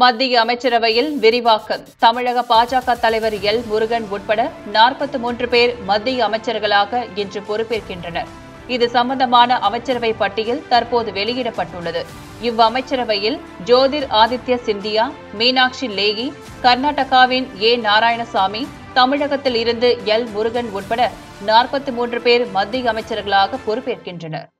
மத்திய அமைச்சரவையில் விரிவாக்கம் தமிழக பாஜக தலைவர் எல். முருகன் உட்பட 43 பேர் மத்திய அமைச்சர்களாக இன்று பொறுப்பேற்கின்றனர். இது சம்பந்தமான அமைச்சரவை பட்டியல் தற்போது வெளியிடப்பட்டுள்ளது. இவ்வமைச்சரவையில் ஜோதிராதித்ய சிந்தியா, மீனாட்சி லேகி, கர்நாடகாவின் ஏ. நாராயணசாமி, தமிழகத்தில் இருந்து எல். முருகன் உட்பட 43 பேர் மத்திய அமைச்சர்களாக பொறுப்பேற்கின்றனர்.